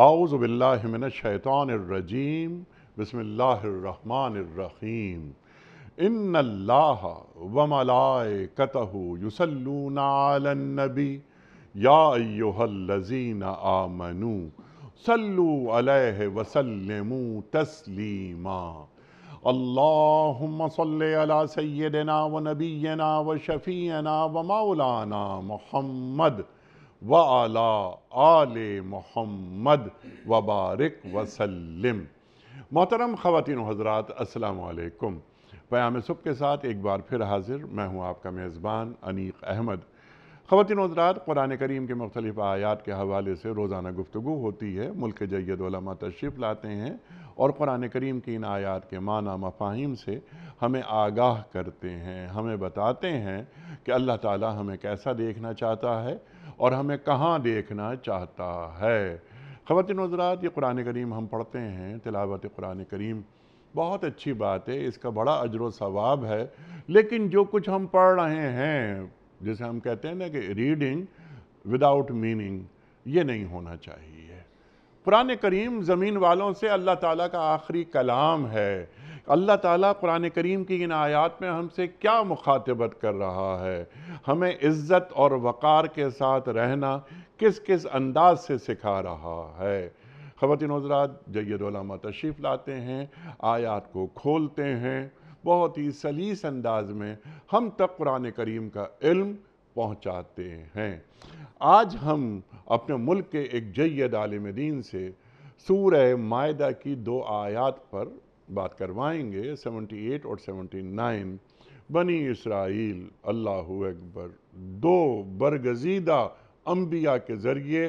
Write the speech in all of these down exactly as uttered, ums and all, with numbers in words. आऊज़ु बिल्लाहि मिनश्शैतानिर्रजीम बिस्मिल्लाहिर्रहमानिर्रहीम इन्नल्लाहा व मलाइकतहु युसल्लूना अलन नबी या अय्युहल्लज़ीना आमनू सल्लू अलैहि व सल्लिमू तस्लीमा। अल्लाहुम्मा सल्लि अला सय्यिदिना व नबीना व शफीना व मौलाना मुहम्मद व आला आले मुहम्मद व बारिक व सल्लिम। मोहतरम ख़वातीन हज़रात, अस्सलामु अलैकुम। पैगाम सुबह के साथ एक बार फिर हाजिर मैं हूँ आपका मेज़बान अनीक अहमद। ख़वातीन हज़रात, कुरान करीम के मुख्तलिफ आयात के हवाले से रोज़ाना गुफ्तगू होती है। मुल्क जय्यद उलमा तशरीफ़ लाते हैं और कुरान करीम की इन आयात के माना मफाहिम से हमें आगाह करते हैं, हमें बताते हैं कि अल्लाह ताला हमें कैसा देखना चाहता है और हमें कहाँ देखना चाहता है। ख़वातीन हज़रात, ये कुरान करीम हम पढ़ते हैं, तिलावत कुरान करीम बहुत अच्छी बात है, इसका बड़ा अज्र व सवाब है। लेकिन जो कुछ हम पढ़ रहे हैं, जैसे हम कहते हैं ना कि रीडिंग विदाउट मीनिंग, ये नहीं होना चाहिए। कुरान करीम ज़मीन वालों से अल्लाह ताला का आखिरी कलाम है। अल्लाह ताला कुरान करीम की इन आयात में हमसे क्या मुखातबत कर रहा है, हमें इज़्ज़त और वक़ार के साथ रहना किस किस अंदाज से सिखा रहा है। ख़वातीन हज़रात, जय्यद उलमा तशरीफ़ लाते हैं, आयात को खोलते हैं, बहुत ही सलीस अंदाज में हम तक कुरान करीम का इल्म पहुँचाते हैं। आज हम अपने मुल्क के एक जय्यद आलिम दीन से सूरह मायदा की दो आयात पर बात करवाएंगे, अठहत्तर और उन्यासी। बनी इसराइल, अल्लाह अकबर, दो बरगजीदा अम्बिया के ज़रिए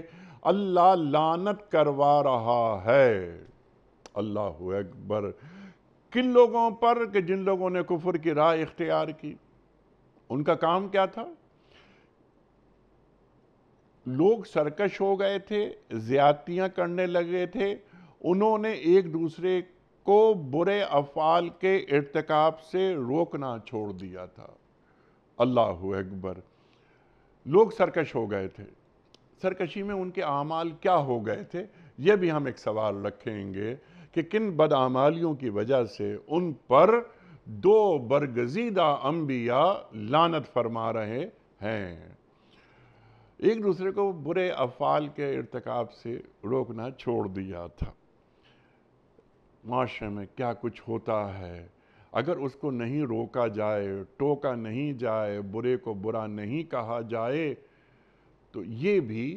अल्लाह लानत करवा रहा है। अल्लाह अकबर। किन लोगों पर? कि जिन लोगों ने कुफर की राह इख्तियार की। उनका काम क्या था? लोग सरकश हो गए थे, ज़्यादतियाँ करने लगे थे, उन्होंने एक दूसरे को बुरे अफ़ाल के इर्तिकाब से रोकना छोड़ दिया था। अल्लाह अकबर। लोग सरकश हो गए थे, सरकशी में उनके आमाल क्या हो गए थे, ये भी हम एक सवाल रखेंगे कि किन बदआमालियों की वजह से उन पर दो बरगज़ीदा अम्बिया लानत फरमा रहे हैं, एक दूसरे को बुरे अफ़ाल के इर्तिकाब से रोकना छोड़ दिया था। माशरे में क्या कुछ होता है, अगर उसको नहीं रोका जाए, टोका नहीं जाए, बुरे को बुरा नहीं कहा जाए, तो ये भी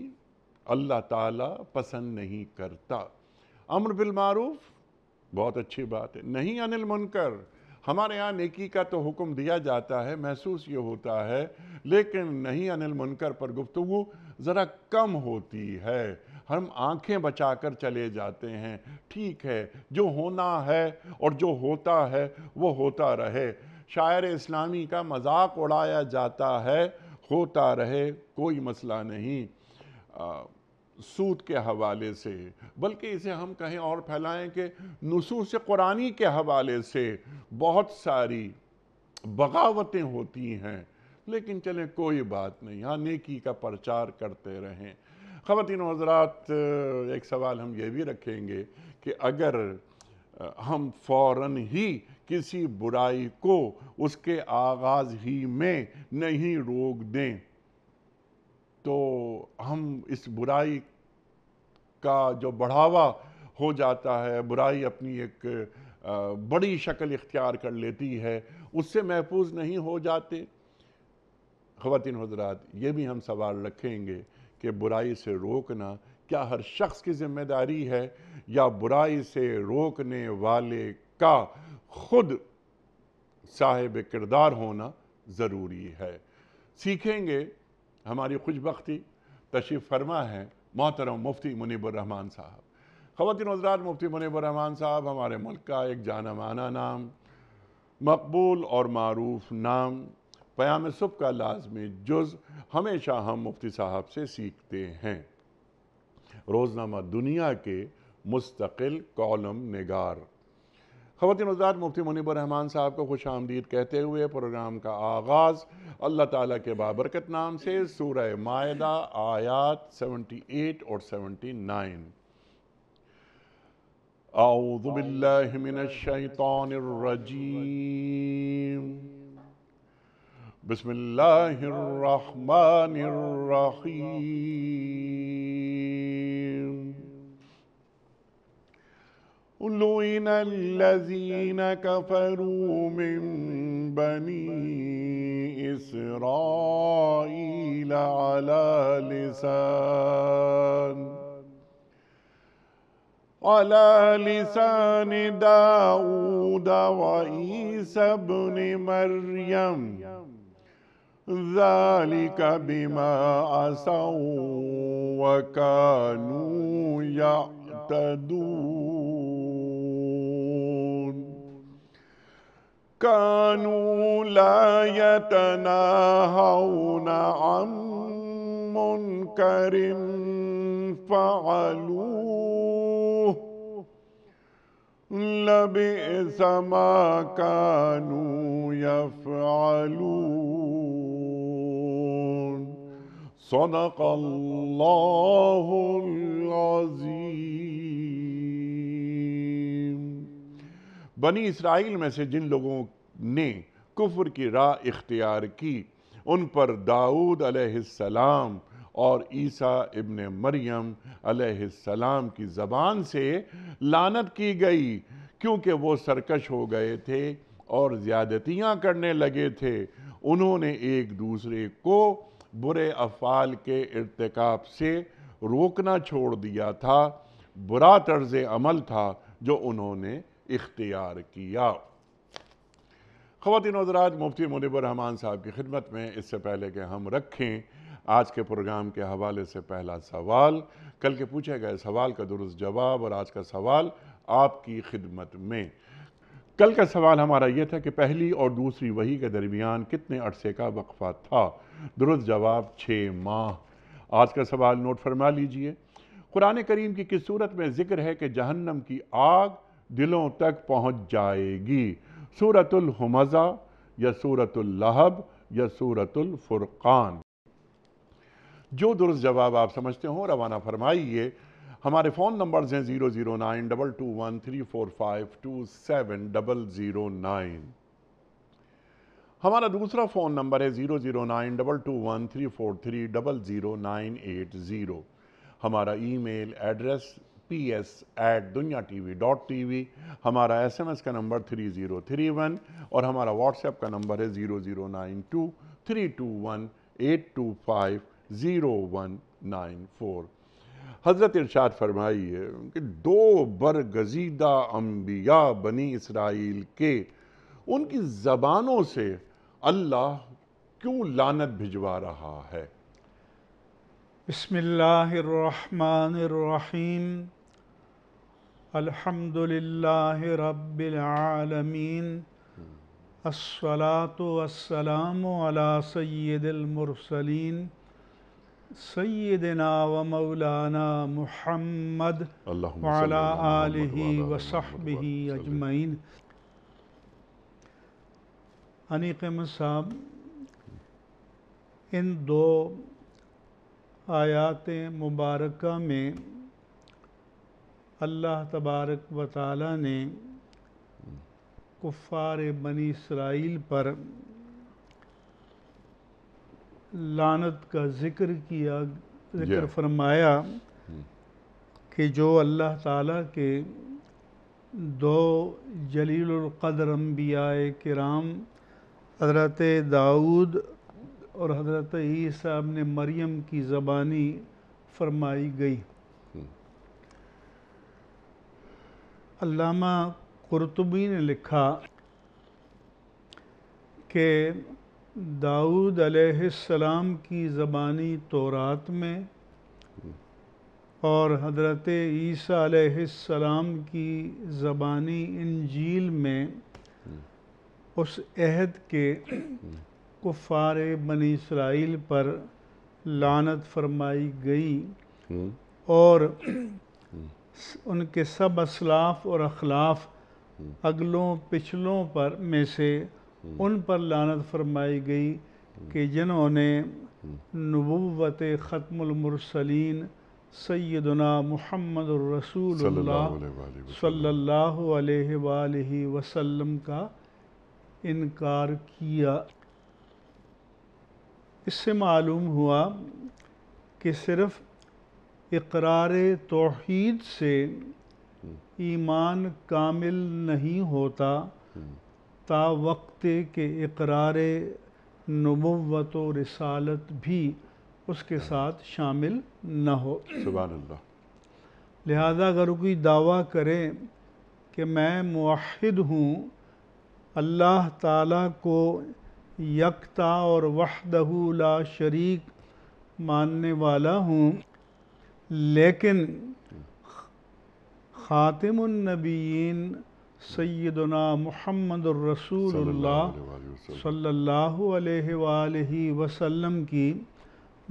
अल्लाह ताला पसंद नहीं करता। अम्र बिल मारूफ बहुत अच्छी बात है, नहीं अनिल मुनकर, हमारे यहाँ नेकी का तो हुक्म दिया जाता है, महसूस ये होता है, लेकिन नहीं अनिल मुनकर पर गुफ्तगू ज़रा कम होती है। हम आंखें बचाकर चले जाते हैं, ठीक है जो होना है और जो होता है वो होता रहे। शायर इस्लामी का मजाक उड़ाया जाता है, होता रहे कोई मसला नहीं, आ, सूद के हवाले से, बल्कि इसे हम कहीं और फैलाएं कि नुसूस कुरानी के हवाले से बहुत सारी बगावतें होती हैं, लेकिन चलें कोई बात नहीं, हाँ नेकी का प्रचार करते रहें। ख़वातीन हज़रात, एक सवाल हम ये भी रखेंगे कि अगर हम फौरन ही किसी बुराई को उसके आगाज़ ही में नहीं रोक दें, तो हम इस बुराई का जो बढ़ावा हो जाता है, बुराई अपनी एक बड़ी शक्ल इख्तियार कर लेती है, उससे महफूज नहीं हो जाते। ख़वातीन हज़रात, ये भी हम सवाल रखेंगे कि बुराई से रोकना क्या हर शख्स की ज़िम्मेदारी है, या बुराई से रोकने वाले का खुद साहिब किरदार होना ज़रूरी है। सीखेंगे। हमारी खुशबख्ती तशरीफ़ फरमा है मोहतरम मुफ्ती मुनीबुर्रहमान साहब। ख़वातीन हज़रात, मुफ्ती मुनीबुर्रहमान साहब हमारे मुल्क का एक जाना माना नाम, मकबूल और मारूफ नाम, पयाम सुबह का लाजमी जुज़, हमेशा हम मुफ्ती साहब से सीखते हैं। रोज़नामा दुनिया के मुस्तकिल कॉलम निगार। ख़वातीन हज़रात, मुफ्ती मुनीबुर्रहमान साहब को खुश आमदीद कहते हुए प्रोग्राम का आगाज़ अल्लाह ताला के बाबरकत नाम से, सूरह मायदा आयात अठहत्तर और उन्यासी। अऊज़ु बिल्लाहि मिनश्शैतानिर्रजीम बिस्मिल्लाहिर्रहमानिर्रहीम लुइना अल्लज़ीना कफरू मिन बनी इस्राईल अला लिसान अला लिसान दाऊद वईसा इब्न मरियम ज़ालिक बिमा असौ वकानू यअतदून कानू ला यतनाहौना अन मुनकरिम फ़अलू लबि'सा मा कानू यफ़अलून। सदक़ल्लाहुल अज़ीम। बनी इसराइल में से जिन लोगों ने कुफ्र की राह इख्तियार की, उन पर दाऊद अलैहिस्सलाम और ईसा इब्न मरियम अलैहिस्सलाम की ज़बान से लानत की गई, क्योंकि वो सरकश हो गए थे और ज़्यादतियाँ करने लगे थे। उन्होंने एक दूसरे को बुरे अफ़ाल के इर्तिकाब से रोकना छोड़ दिया था। बुरा तर्ज़ अमल था जो उन्होंने इख्तियार किया। ख़वातीन हज़रात, मुफ्ती मुनीब रहमान साहब की खिदमत में इससे पहले कि हम रखें आज के प्रोग्राम के हवाले से पहला सवाल, कल के पूछे गए सवाल का दुरुस्त जवाब और आज का सवाल आपकी खिदमत में। कल का सवाल हमारा ये था कि पहली और दूसरी वही के दरमियान कितने अरसे का वक्फा था? दुरुस्त जवाब छः माह। आज का सवाल नोट फरमा लीजिए। कुरान करीम की किस सूरत में जिक्र है कि जहन्नम की आग दिलों तक पहुँच जाएगी? सूरतुल हुमज़ा या सूरतुल लहब या सूरतुल फुरकान? जो दुरुस्त जवाब आप समझते हो रवाना फरमाइए। हमारे फ़ोन नंबर्स हैं zero zero nine double two one three four five two seven double zero nine. हमारा दूसरा फ़ोन नंबर है zero zero nine double two one three four three double zero nine eight zero. हमारा email address P S at Dunya T V dot T V. हमारा S M S का नंबर three zero three one, और हमारा WhatsApp का नंबर है zero zero nine two three two one eight two five zero one nine four. हज़रत इरशाद फरमाइए कि दो बरगज़ीदा अम्बिया बनी इसराइल के, उनकी ज़बानों से अल्लाह क्यों लानत भिजवा रहा है? बिस्मिल्लाहिर्रहमानिर्रहीम। अल्हम्दुलिल्लाहि रब्बिल आलमीन। अस्सलातु वस्सलामु अला सय्यिदिल मुरसलीन सय्यिदना व मौलाना मुहम्मद व अला आलिहि व सहबिही अजमईन। अनीक़म साहब, इन दो आयात मुबारक में अल्लाह तबारक व तआला ने कुफ़ार बनी इसराइल पर लानत का ज़िक्र किया, ज़िक्र फरमाया कि जो अल्लाह ताला के दो जलीलुल क़द्र अम्बियाए किराम हज़रत दाऊद और हज़रत ईसा इब्न मरियम की ज़बानी फरमाई गई। अल्लामा कुर्तुबी ने लिखा कि दाऊद अलैहिस्सलाम की ज़बानी तौरात में और हज़रत ईसा अलैहिस्सलाम की ज़बानी इंजील में उस अहद के कुफ़ार बनी इसराइल पर लानत फरमाई गई और उनके सब असलाफ और अखलाफ अगलों पिछलों पर में से उन पर लानत फरमाई गई कि जिन्होंने नबुव्वत ख़त्मुल मुरसलीन सय्यदना मुहम्मदुर रसूलुल्लाह सल्लल्लाहु अलैहि वालिहि वसल्लम का इनकार किया। इससे मालूम हुआ कि सिर्फ़ इकरार तौहीद से ईमान कामिल नहीं होता, ता वक्ते के इकरार नबुव्वत व रिसालत भी उसके साथ शामिल न हो। सुभान अल्लाह। लिहाजा अगर कोई दावा करे कि मैं मुवहिद हूँ, अल्लाह ताला को यकता और वहदहू ला शरीक मानने वाला हूँ, लेकिन खातिमुन नबीयीन सय्यदना मुहम्मदुर रसूलुल्लाह सल्लल्लाहु अलैहि वसल्लम की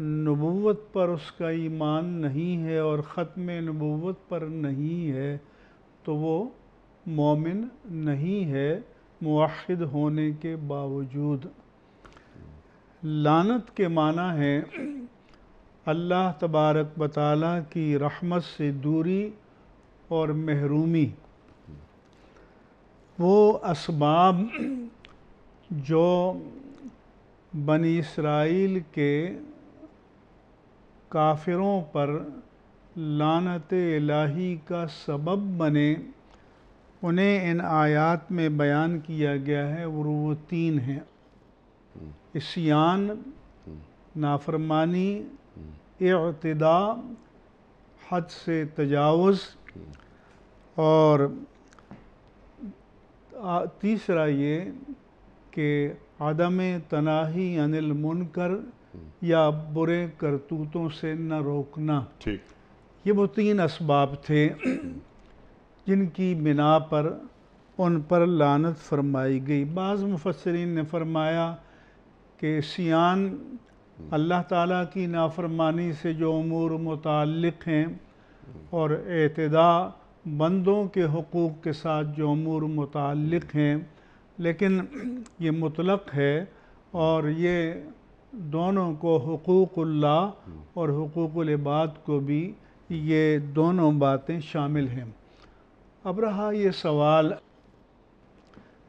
नबुव्वत पर उसका ईमान नहीं है और ख़त्म नबुव्वत पर नहीं है, तो वो मोमिन नहीं है मुवाहिद होने के बावजूद। लानत के माना है अल्लाह तबारक व तआला की रहमत से दूरी और महरूमी। वो असबाब जो बनी इसराइल के काफिरों पर लानत इलाही का सबब बने, उन्हें इन आयात में बयान किया गया है। और वो तीन हैं: इस्यान, नाफरमानी, इअ्तिदा, हद से तजावुज़, और तीसरा ये कि आदम तनाही अनिल मुनकर या बुरे करतूतों से न रोकना। ठीक, ये वो तीन असबाब थे जिनकी बिना पर उन पर लानत फरमाई गई। बाज़ मुफस्सरीन ने फरमाया कि सियान अल्लाह ताला की नाफरमानी से जो उमूर मुताल्लिक़ हैं, और एतदा बंदों के हुकूक़ के साथ जो उमूर मुताल्लिक़ हैं, लेकिन ये मुतलक़ है और ये दोनों को हुकूक़ुल्लाह और हुकूक़ुल इबाद को भी ये दोनों बातें शामिल हैं। अब रहा ये सवाल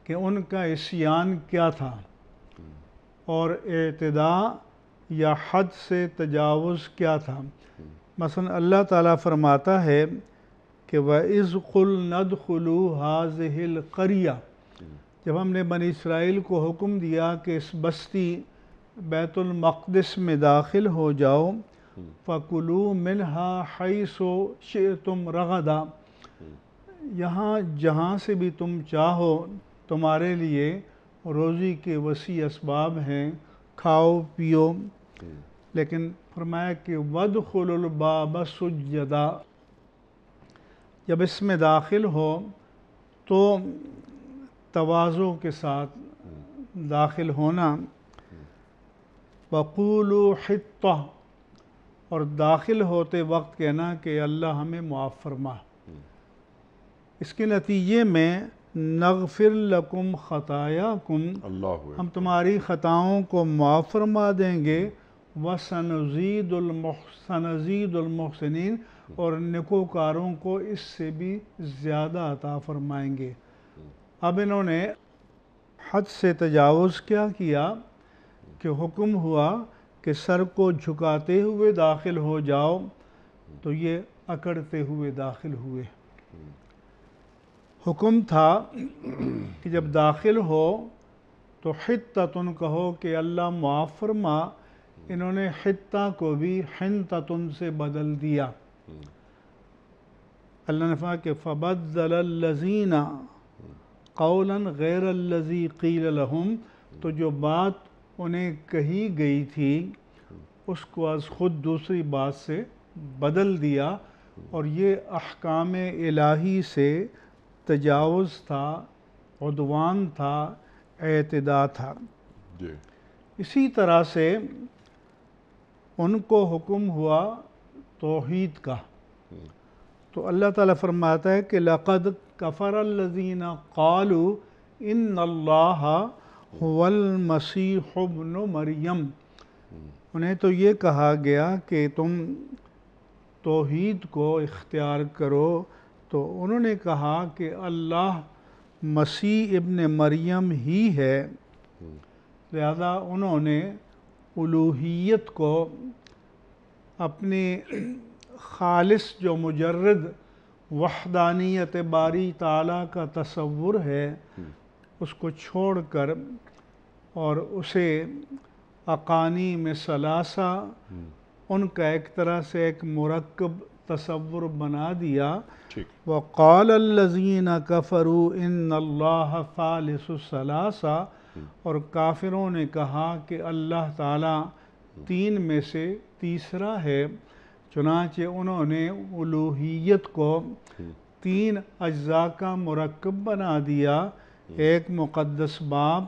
कि उनका इस्यान क्या था और एतदा या हद से तजावुज़ क्या था। मसलन अल्लाह ताला फरमाता है कि वइज़ क़ुल्ना उदख़ुलू हाज़िहिल क़रिया, जब हमने बनी इसराइल को हुक्म दिया कि इस बस्ती बैतुल मक़दिस में दाखिल हो जाओ, फ़कुलू मिन्हा हैसो शिअ्तुम रगदा, यहाँ जहाँ से भी तुम चाहो तुम्हारे लिए रोज़ी के वसी असबाब हैं, खाओ पियो। लेकिन फरमाया कि वदख़ुलुल बाब सुज्जदा, जब इसमें दाखिल हो तो तवाज़ो के साथ दाखिल होना। वक़ूलू हित्ता, और दाखिल होते वक्त कहना कि अल्लाह हमें मुआफ़ फरमा। इसके नतीजे में नग़फ़िर लकुम ख़तायाकुम, हम तुम्हारी ख़ताओं को मुआफ़ फरमा देंगे। व सनज़ीदुल सनज़ीदुल मुहसिनीन, और नेकोकारों को इससे भी ज़्यादा अता फ़रमाएँगे। अब इन्होंने हद से तजावुज़ क्या किया कि हुक्म हुआ कि सर को झुकाते हुए दाखिल हो जाओ, तो ये अकड़ते हुए दाखिल हुए। हुक्म था कि जब दाखिल हो तो हित्ततुन कहो कि अल्लाह मुआफ़ फरमा, इन्होंने हित्ता को भी हिंततुन से बदल दिया। अल्लाह ने फरमाया कि फ़बद्दलल्लज़ीना क़ौलन ग़ैरल्लज़ी क़ील लहुम, तो जो बात उन्हें कही गई थी उसको आज ख़ुद दूसरी बात से बदल दिया, और ये अहकाम इलाही से तजावुज़ था, उद्वान था, एतदा था। इसी तरह से उनको हुक्म हुआ तौहीद का। तो अल्लाह ताला फरमाता है कि लक़द कफ़रल्लज़ीना क़ालू इन्नल्लाहा हुवल मसीह इब्न मरियम, उन्हें तो ये कहा गया कि तुम तौहीद को इख्तियार करो। तो उन्होंने कहा कि अल्लाह मसीह इब्ने मरियम ही है, लिहाजा उन्होंने उलूहियत को अपने खालिस जो मुजर्रद वहदानियत बारी ताला का तसव्वुर है उसको छोड़कर और उसे अकानी में सलासा उनका एक तरह से एक मुरक्कब तसव्वुर बना दिया। व क़ाल अल्लज़ीना कफ़रू इन्नल्लाह फ़ालिसु सलासा, और काफिरों ने कहा कि अल्लाह ताला तीन में से तीसरा है। चुनांचे उन्होंने उलूहियत को तीन अज्जा का मुरक्कब बना दिया, एक मुक़द्दस बाप,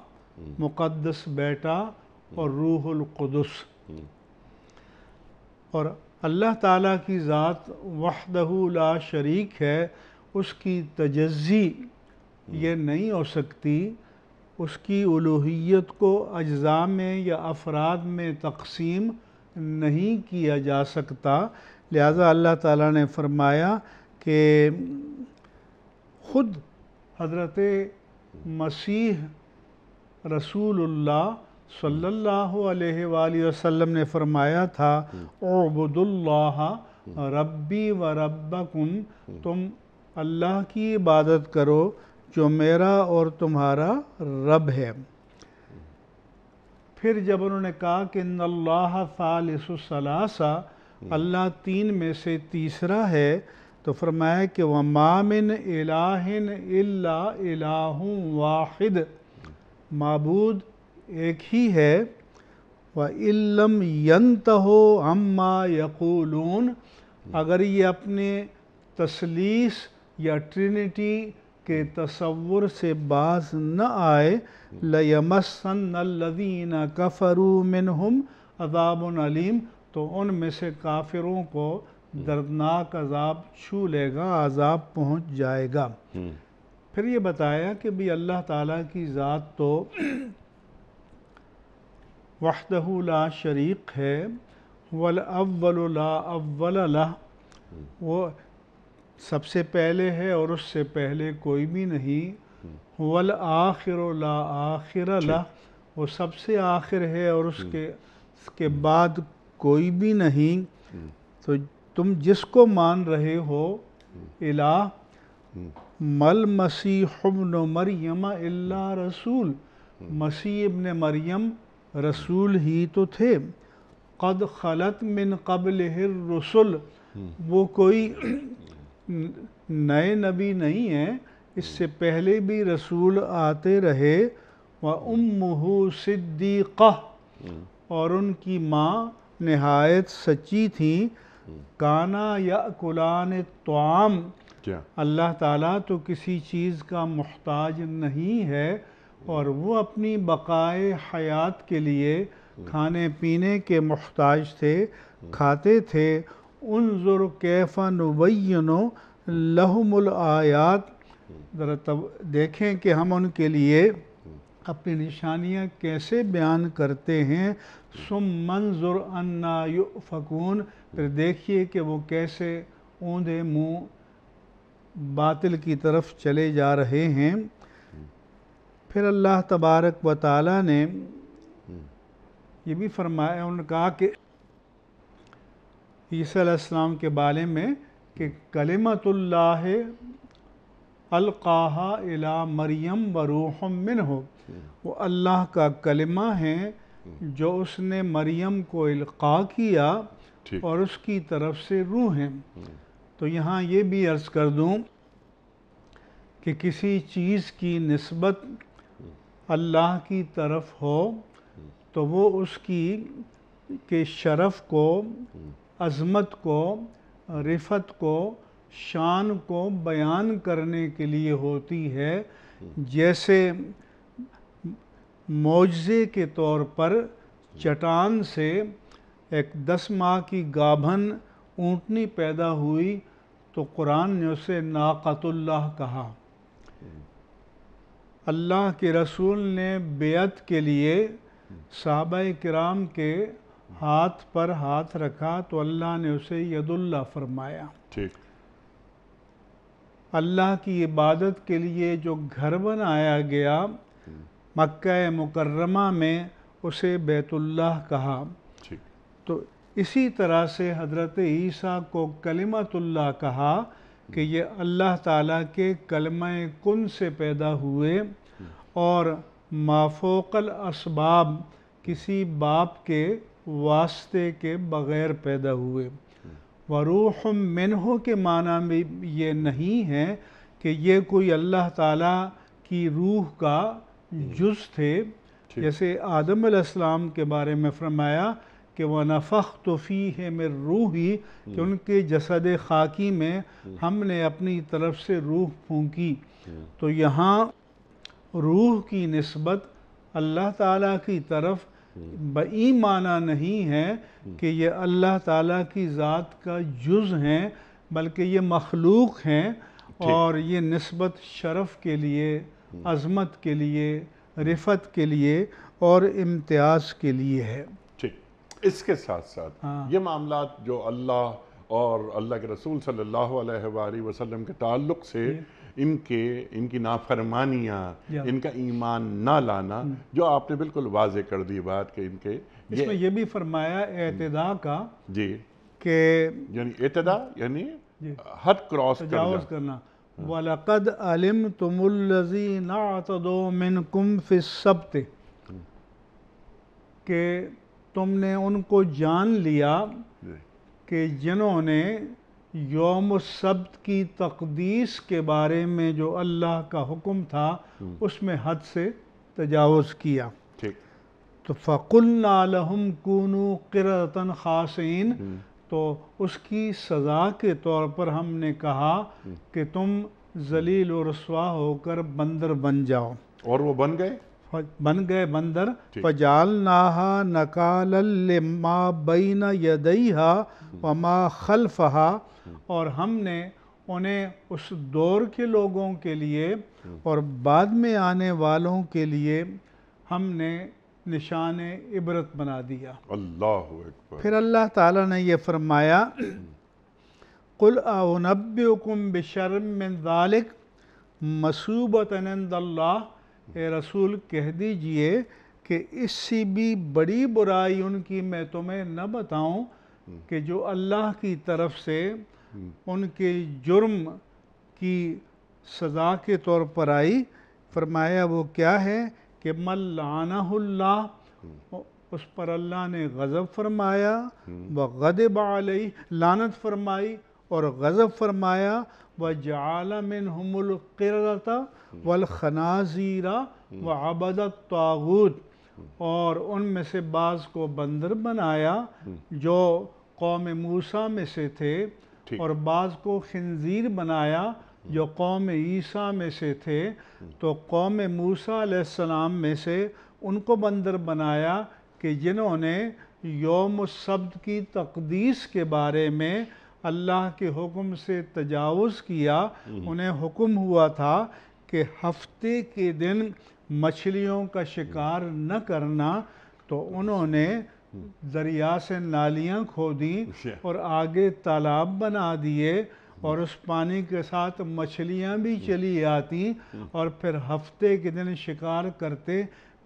मुक़द्दस बेटा और रूहुल क़ुदुस। और अल्लाह ताला की ज़ात वहदहू ला शरीक है, उसकी तजज़ी ये नहीं हो सकती, उसकी उलूहियत को अज्जा में या अफराद में तकसीम नहीं किया जा सकता। लिहाजा अल्लाह ताला ने फरमाया कि ख़ुद हज़रत मसीह रसूलुल्लाह सल्लल्लाहु अलैहि वसल्लम ने फरमाया था उबुदुल्लाह रब्बी व रब्बकुम, तुम अल्लाह की इबादत करो जो मेरा और तुम्हारा रब है। फिर जब उन्होंने कहा कि इन्नल्लाह फालिसु सलासा, अल्लाह तीन में से तीसरा है, तो फरमाया कि व मा मिन इलाहिन इल्ला इलाहुं वाहिद, माबूद एक ही है। व इल्लम यंतहो अम्मा यकूलून, अगर ये अपने तसलीस या ट्रिनिटी के तसव्वुर से बाज न आए लयमस्सन्नल्लज़ीना कफ़रू मिनहुम अज़ाबुन अलीम, तो उनमें से काफिरों को दर्दनाक अज़ाब छू लेगा, अज़ाब पहुँच जाएगा। फिर ये बताया कि भी अल्लाह ताला की ज़ात तो वहदहू ला शरीक है, वल अव्वलु ला अव्वल लह, वो सबसे पहले है और उससे पहले कोई भी नहीं। वल आखिरु ला आखिर लह, वो सबसे आखिर है और उसके उसके बाद कोई भी नहीं। तो तुम जिसको मान रहे हो इलाह, मल मसीह इब्न मरियम इल्ला रसूल, मसीह इब्न मरियम रसूल ही तो थे। क़द खलत मिन क़ब्लिहिर रसूल, वो कोई नए नबी नहीं हैं, इससे पहले भी रसूल आते रहे। व उम्मुहु सिद्दीक़ा, और उनकी माँ नहायत सच्ची थी। काना याकुलान तआम, अल्लाह ताला तो किसी चीज़ का मुहताज नहीं है और वो अपनी बकाए हयात के लिए खाने पीने के मुहताज थे, खाते थे। उन्ज़ुर कैफ़ा नुबय्यिनु लहुमुल आयात, ज़रा तब देखें कि हम उनके लिए अपनी निशानियाँ कैसे बयान करते हैं। सुम्मा अन्ज़ुर अन्ना युफ़कून, फिर देखिए कि वो कैसे ऊंधे मुँह बातिल की तरफ चले जा रहे हैं। फिर अल्लाह तबारक व ताला ने ये भी फरमाया, उन्होंने कहा कि ईसा अलैहिस्सलाम के बारे में कि कलिमतुल्लाह अलक़ाहा इला मरियम व रूहुम मिन्हु, वो अल्लाह का कलिमा है जो उसने मरियम को इल्क़ा किया और उसकी तरफ से रूह है। तो यहाँ ये भी अर्ज़ कर दूँ कि किसी चीज़ की निस्बत अल्लाह की तरफ हो तो वो उसकी के शरफ़ को, अज़मत को, रिफ़त को, शान को बयान करने के लिए होती है। जैसे मोजज़े के तौर पर चट्टान से एक दस माह की गाभन ऊँटनी पैदा हुई तो कुरान ने उसे नाक़तुल्लाह कहा। अल्लाह के रसूल ने बेअत के लिए सहाबाए किराम के हाथ पर हाथ रखा तो अल्लाह ने उसे यदुल्ला फरमाया। ठीक। अल्लाह की इबादत के लिए जो घर बनाया गया मक्का मुकर्रमा में, उसे बैतुल्लाह कहा। ठीक। तो इसी तरह से हज़रत ईसा को कलिमतुल्लाह कहा कि ये अल्लाह ताला के कलमा कुन से पैदा हुए और माफोकल असबाब किसी बाप के वास्ते के बग़ैर पैदा हुए। वरूह मिन्हु के माना में ये नहीं है कि ये कोई अल्लाह ताला की रूह का जुज़ थे, जैसे आदम अलैहिस्सलाम के बारे में फरमाया कि वह नफ़ख्तु फ़ीहि मिन रूही, कि उनके जसद खाकी में हमने अपनी तरफ से रूह फूंकी। तो यहाँ रूह की निस्बत अल्लाह ताला की तरफ बई माना नहीं है कि ये अल्लाह ताला की ज़ात का जुज़ हैं, बल्कि ये मखलूक हैं। और ये निस्बत शरफ़ के लिए, अज़मत के लिए, रिफ़त के लिए और इम्तियाज़ के लिए है। इसके साथ साथ हाँ। ये मामला जो अल्लाह और अल्लाह के रसूल सल्लल्लाहु अलैहि वसल्लम के ताल्लुक़ से इनके इनकी नाफरमानियाँ, इनका ईमान ना लाना, जो आपने बिल्कुल वाजे कर दी बात कि इनके ये, इसमें ये भी फरमाया एतदा का जी के यानी एतदा यानी हद क्रॉस करना। वलक़द अलिमतुमुल लज़ीना अतदू मिनकुम फ़िस्सब्त, के तुमने उनको जान लिया कि जिन्होंने यौम सब्त की तकदीस के बारे में जो अल्लाह का हुक्म था उसमें हद से तजावुज़ किया। ठीक। तो फ़क़ुल्ना लहुम कूनू क़िरदतन ख़ासीन, तो उसकी सज़ा के तौर पर हमने कहा कि तुम ज़लील और रुस्वा होकर बंदर बन जाओ। और वो बन गए बन गए बंदर। फजालनाहा नकालल लिमा बैना यदैहा वमा खल्फहा, और हमने उन्हें उस दौर के लोगों के लिए और बाद में आने वालों के लिए हमने निशान इबरत बना दिया। अल्लाहु अकबर। फिर अल्लाह ताला ने ये फरमाया कुल अउनब्बिकुम बिशर्म मिन ज़ालिक मसूबतन इंदल्लाह, ए रसूल कह दीजिए कि इससे भी बड़ी बुराई उनकी मैं तुम्हें न बताऊं कि जो अल्लाह की तरफ से उनके जुर्म की सज़ा के तौर पर आई। फरमाया वो क्या है कि मल्लानहुल्लाह, उस पर अल्लाह ने गज़ब फरमाया, व गदिब अलैहि, लानत फरमाई और गज़ब फरमाया, व जअल मिनहुमुल क़िरदता वल खनाज़ीरा व अबदत तागूत, और उनमें से बाज़ को बंदर बनाया जो कौम मूसा में से थे, और बाज़ को खिंजीर बनाया जो कौम ईसा में से थे। तो कौम मूसा अलैहिस्सलाम में से उनको बंदर बनाया कि जिन्होंने यौम सब्त की तकदीस के बारे में अल्लाह के हुक्म से तजावुज़ किया। उन्हें हुक्म हुआ था कि हफ्ते के दिन मछलियों का शिकार न करना, तो उन्होंने दरिया से नालियाँ खोदी और आगे तालाब बना दिए और उस पानी के साथ मछलियाँ भी चली आती और फिर हफ्ते के दिन शिकार करते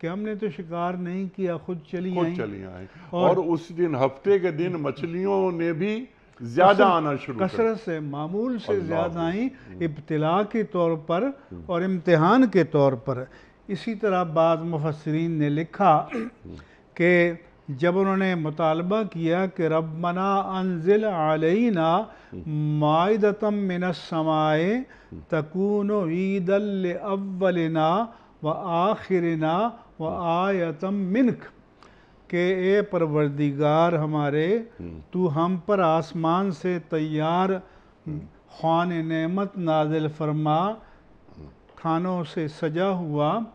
कि हमने तो शिकार नहीं किया, खुद चली खुद आई, चली आई। और, और उस दिन हफ्ते के दिन मछलियों ने भी ज़्यादा आना शुरू, कसरत से, मामूल से ज़्यादा आई, इब्तिला के तौर पर और इम्तिहान के तौर पर। इसी तरह बाद मुफस्सिरीन ने लिखा कि जब उन्होंने मुतालबा किया कि रब्बना अंजिल अलैना माइदतम मिनस्समाए तकूनु ईदल लिअव्वलिना व आखिरिना व आयतम मिनक, के ए परवरदिगार हमारे तू हम पर आसमान से तैयार खान नेमत नाजिल फरमा, खानों से सजा हुआ,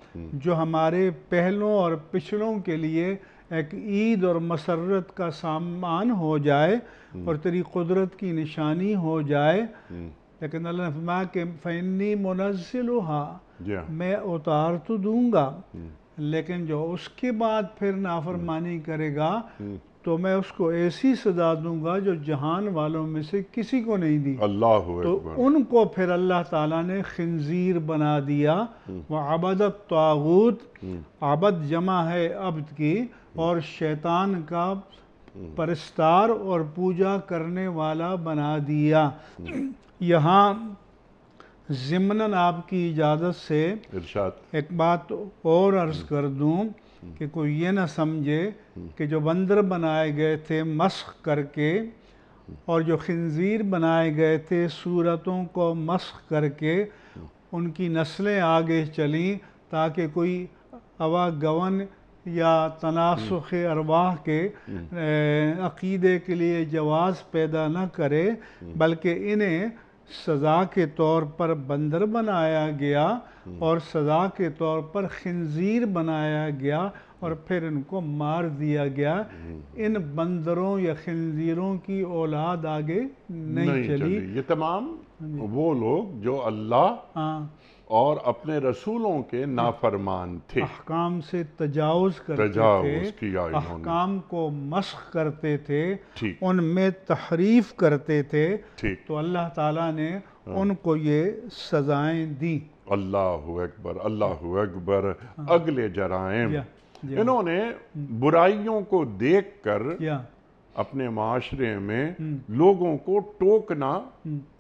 जो हमारे पहलों और पिछड़ों के लिए एक ईद और मसरत का सामान हो जाए और तेरी कुदरत की निशानी हो जाए। लेकिन अल्लाह ने फरमाया कि फ़इन्नी मुनज़्ज़िलुहा, मैं उतार तो दूँगा लेकिन जो उसके बाद फिर नाफरमानी करेगा तो मैं उसको ऐसी सजा दूंगा जो जहान वालों में से किसी को नहीं दी। अल्लाह तो उनको फिर अल्लाह ताला ने खिंजीर बना दिया। वह अबदत तागूत, अबद जमा है अब्द की, और शैतान का परस्तार और पूजा करने वाला बना दिया। यहाँ ज़िम्नन आपकी इजाज़त से इरशाद एक बात और अर्ज़ कर दूँ कि कोई ये ना समझे कि जो बंदर बनाए गए थे मस्ख करके और जो खिंजीर बनाए गए थे सूरतों को मस्ख करके, उनकी नस्लें आगे चलीं ताकि कोई अवागवन या तनासुख अरवाह के अक़ीदे के लिए जवाज़ पैदा न करे, बल्कि इन्हें सज़ा के तौर पर बंदर बनाया गया और सज़ा के तौर पर खिंजीर बनाया गया और फिर इनको मार दिया गया। इन बंदरों या खिंजीरों की औलाद आगे नहीं, नहीं चली। ये तमाम वो लोग जो अल्लाह और अपने रसूलों के नाफरमान थे, अहकाम से तजावुज़ करते तजावुज़ थे, अहकाम को मस्ख करते थे, उनमें तहरीफ करते थे, तो अल्लाह ताला ने उनको ये सजाएं दी। अल्लाह अकबर, अल्लाह अकबर। अगले जराइम इन्होंने बुराइयों को देखकर अपने माशरे में लोगों को टोकना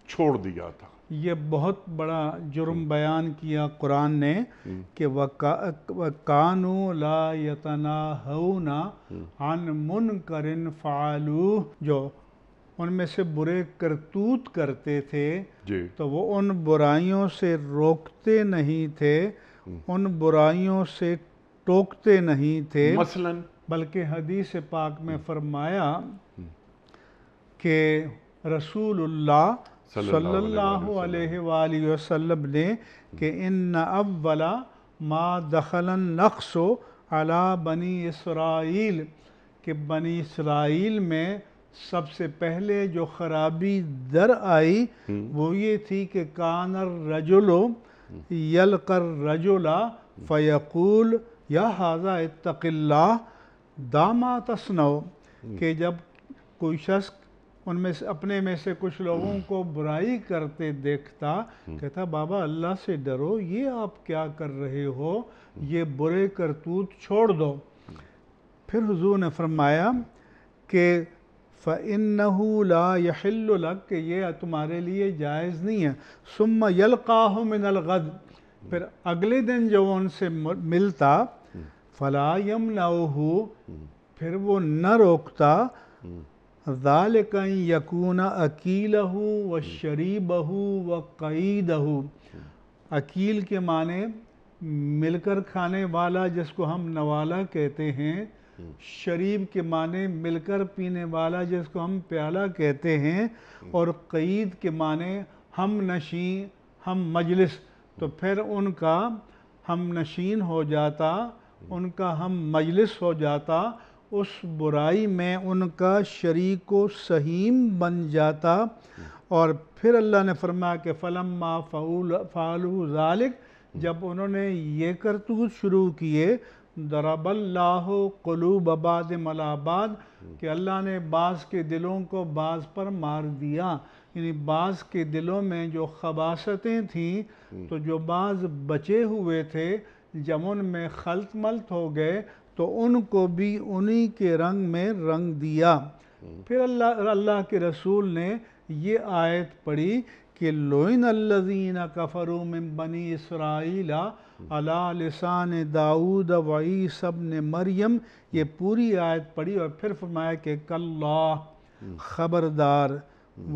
छोड़ दिया था। ये बहुत बड़ा जुर्म बयान किया कुरान ने कि वकानू ला यतनाहौना अन मुनकरिन फ़ालू, जो उनमें से बुरे करतूत करते थे तो वो उन बुराइयों से रोकते नहीं थे, उन बुराइयों से टोकते नहीं थे। मसलन बल्कि हदीस पाक में फरमाया कि रसूलुल्लाह सल्लल्लाहु अलैहि वसल्लम ने कि इन्ना अव्वला मा दखलन नक्सो अला बनी इसराइल, कि बनी इसराइल में सबसे पहले जो खराबी दर आई वो ये थी कि कानर रजुलो यलकर रजुला फ़यकूल या हाजा इत्तकिल्लाह दामा तस्नो, कि जब कोई शख्स उनमें से अपने में से कुछ लोगों को बुराई करते देखता, कहता बाबा अल्लाह से डरो, ये आप क्या कर रहे हो, ये बुरे करतूत छोड़ दो। फिर हुजूर ने फरमाया कि फ़इन्नहु ला यहिल्लु लक, कि ये तुम्हारे लिए जायज़ नहीं है। सुम्मा यल्क़ाहु मिनल गद, फिर अगले दिन जो उनसे मिलता, फ़ला यमनउहु, फिर वो न रोकता, ज़ालिका यकूना अकीलहू व शरीबहू व क़ईदहू। अकील के माने मिलकर खाने वाला, जिसको हम नवाला कहते हैं, शरीब के माने मिलकर पीने वाला, जिसको हम प्याला कहते हैं, और क़ईद के माने हम नशीं, हम मजलिस। तो फिर उनका हम नशीन हो जाता, उनका हम मजलिस हो जाता, उस बुराई में उनका शरीक व सहीम बन जाता। और फिर अल्लाह ने फरमाया कि फलम्मा फ़ाउल फ़ालू ज़ालिक, जब उन्होंने ये करतूत शुरू किए, दरबल्लाहु क़ुलूब बाद मलाबाद, कि अल्लाह ने बाज़ के दिलों को बाज़ पर मार दिया। यानी बाज़ के दिलों में जो खबासतें थीं, तो जो बाज़ बचे हुए थे जब उनमें खल्त मल्त हो गए, तो उनको भी उन्हीं के रंग में रंग दिया। फिर अल्लाह अल्लाह के रसूल ने ये आयत पढ़ी कि लोइन अल्लज़ीना कफ़रू मिन बनी इसराइला अला लिसान दाऊद व ईसा इब्न मरियम, ये पूरी आयत पढ़ी और फिर फरमाया कि कल्लाह, ख़बरदार,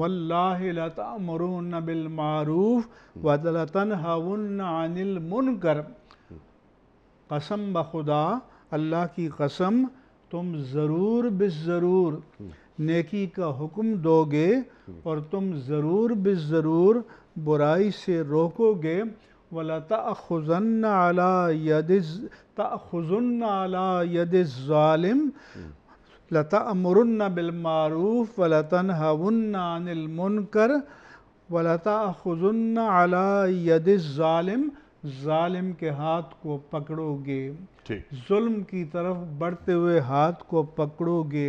वल्लाहि लतअमरुन बिल मारूफ व लतनहउन अनिल मुनकर, कसम ब खुदा, अल्लाह की कसम, तुम ज़रूर बिज़रूर नेकी का हुक्म दोगे और तुम ज़रूर बिज़रूर बुराई से रोकोगे। वला तअख़ुज़न्ना अला यदिज़ तअख़ुज़न्ना अला यदिज़ ज़ालिम लतअमुरुन्ना बिलमारूफ़ वला तनहवुन्ना अनिल मुनकर वला तअख़ुज़न्ना अला यदिज़ ज़ालिम जालिम के हाथ को पकड़ोगे, जुल्म की तरफ बढ़ते हुए हाथ को पकड़ोगे।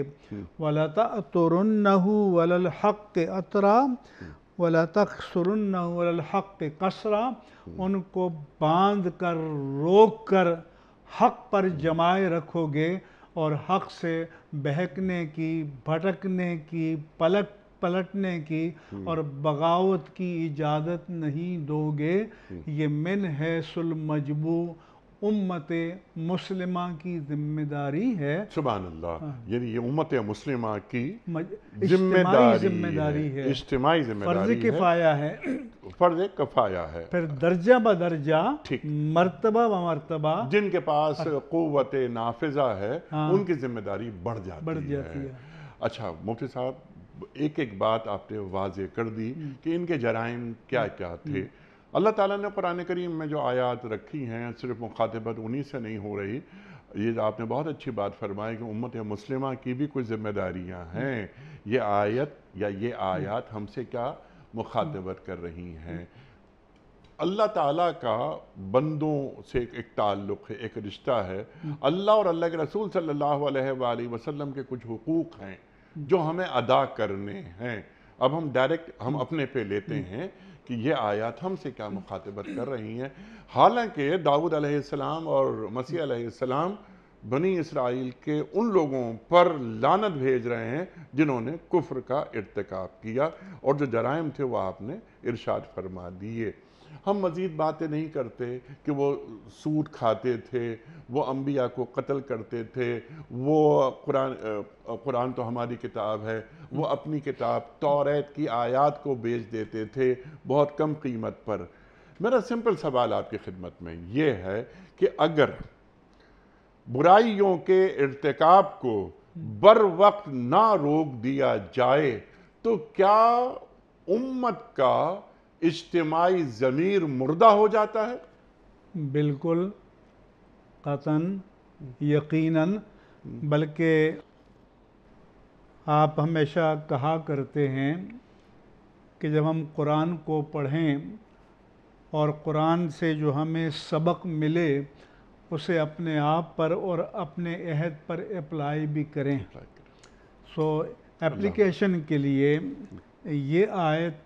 वला तअतरुन्नहु वलल हक़्क़ अतरा वला तखसरुन्नहु वलल हक़्क़ कसरा। उनको बांध कर रोक कर हक़ पर जमाए रखोगे और हक़ से बहकने की, भटकने की, पलक पलटने की और बगावत की इजाज़त नहीं दोगे। ये मिन है सुल मजबू उम्मत मुस्लिमा की जिम्मेदारी है। सुभान अल्लाह, यानी ये उम्मत मुस्लिमा की जिम्मेदारी जिम्मेदारी है, इज्तिमाई जिम्मेदारी है, फर्ज किफाया है, फर्ज किफाया है। फिर दर्जा ब दर्जा, मर्तबा ब मर्तबा जिनके पास क़ुव्वत नाफिजा है उनकी जिम्मेदारी बढ़ जाती है। अच्छा मुफ्ती साहब, एक एक बात आपने वाज़े कर दी कि इनके जराइम क्या क्या थे। अल्लाह ताला ने कुरान करीम में जो आयात रखी हैं सिर्फ मुखातबत उन्हीं से नहीं हो रही। ये आपने बहुत अच्छी बात फरमाई कि उम्मत मुस्लिमा की भी कुछ जिम्मेदारियां हैं। ये आयत या ये आयात हमसे क्या मुखातबत कर रही हैं। अल्लाह ताला का बंदों से एक, एक ताल्लुक़ है, एक रिश्ता है। अल्लाह और अल्लाह के रसूल सल्लल्लाहु अलैहि वसल्लम के कुछ हुकूक़ हैं जो हमें अदा करने हैं। अब हम डायरेक्ट हम अपने पे लेते हैं कि ये आयत हमसे क्या मुखातबत कर रही हैं। हालांकि दाऊद अलैहिस्सलाम और मसीह अलैहिस्सलाम बनी इसराइल के उन लोगों पर लानत भेज रहे हैं जिन्होंने कुफ्र का इर्तिकाब किया और जो जराइम थे वह आपने इरशाद फरमा दिए। हम मज़ीद बातें नहीं करते कि वो सूद खाते थे, वो अम्बिया को कत्ल करते थे, वो कुरान कुरान तो हमारी किताब है, वो अपनी किताब तौरात की आयत को बेच देते थे बहुत कम कीमत पर। मेरा सिंपल सवाल आपकी खिदमत में ये है कि अगर बुराइयों के इर्तिकाब को बर वक्त ना रोक दिया जाए तो क्या उम्मत का इज्तिमाई ज़मीर मुर्दा हो जाता है? बिल्कुल, कतन यकीनन। बल्कि आप हमेशा कहा करते हैं कि जब हम कुरान को पढ़ें और कुरान से जो हमें सबक मिले उसे अपने आप पर और अपने अहद पर अप्लाई भी करें। सो एप्लीकेशन के लिए ये आयत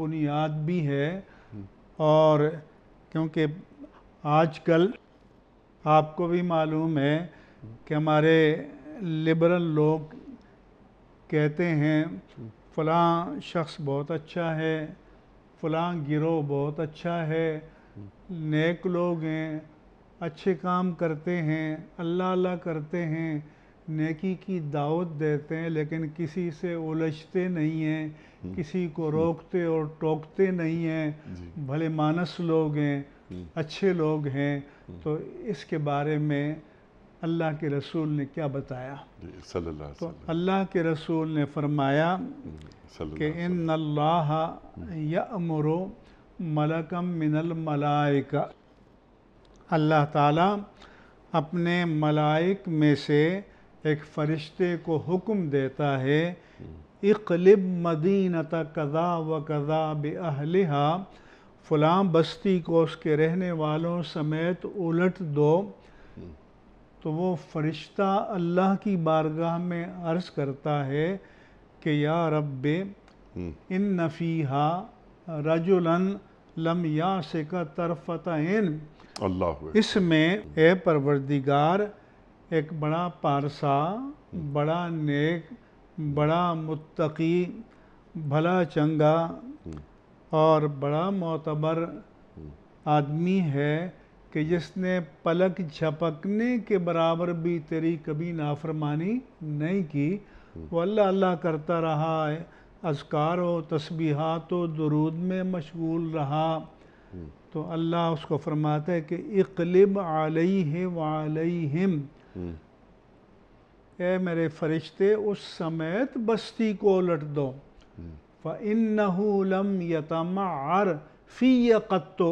बुनियाद भी है। और क्योंकि आजकल आपको भी मालूम है कि हमारे लिबरल लोग कहते हैं फ़लाँ शख्स बहुत अच्छा है, फ़लाँ गिरोह बहुत अच्छा है, नेक लोग हैं, अच्छे काम करते हैं, अल्लाह अल्लाह करते हैं, नेकी की दावत देते हैं, लेकिन किसी से उलझते नहीं हैं, किसी को रोकते और टोकते नहीं हैं। भले मानस लोग हैं, अच्छे लोग हैं। तो इसके बारे में अल्लाह के रसूल ने क्या बताया? तो अल्लाह के रसूल ने फरमाया कि इन्नल्लाह यअमुरु मलकम मिनल मलाइका, अल्लाह ताला अपने मलाइक में से एक फ़रिश्ते को हुक्म देता है इक़लिब मदीनत कज़ा व कज़ा बिअहलिहा, फ़लाँ बस्ती को उसके रहने वालों समेत उलट दो। तो वो फ़रिश्ता अल्लाह की बारगाह में अर्ज़ करता है कि या रब्बे इन्न फ़ीहा रजुलन लम यासिक तरफ़तैन, इसमें ए परवरदिगार एक बड़ा पारसा, बड़ा नेक, बड़ा मुत्तकी, भला चंगा और बड़ा मोतबर आदमी है कि जिसने पलक झपकने के बराबर भी तेरी कभी नाफरमानी नहीं की। वो अल्लाह अल्लाह करता रहा, अज़कार व तस्बीहात व दुरूद में मशगूल रहा। तो अल्लाह उसको फरमाता है कि इक़लिब अलैहि व अलैहिम, ए मेरे फरिश्ते उस समेत बस्ती को उलट दो। फ़इन्नहु लम यतमअर फ़िया क़त्तु,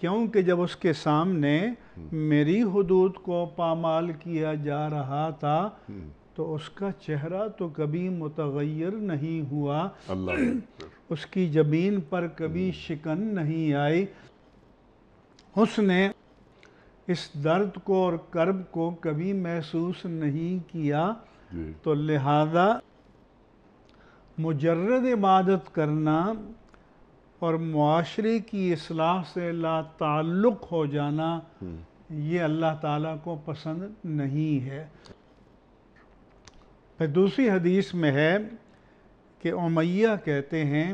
क्योंकि जब उसके सामने मेरी हुदूद को पामाल किया जा रहा था तो उसका चेहरा तो कभी मुतग़य्यर नहीं हुआ, उसकी ज़मीन पर कभी शिकन नहीं आई। हुस्ने इस दर्द को और कर्ब को कभी महसूस नहीं किया, तो लिहाजा मुजर्रद इबादत करना और मुआशरे की इस्लाह से ला ताल्लुक़ हो जाना ये अल्लाह ताला को पसंद नहीं है। फिर दूसरी हदीस में है कि उमैया कहते हैं,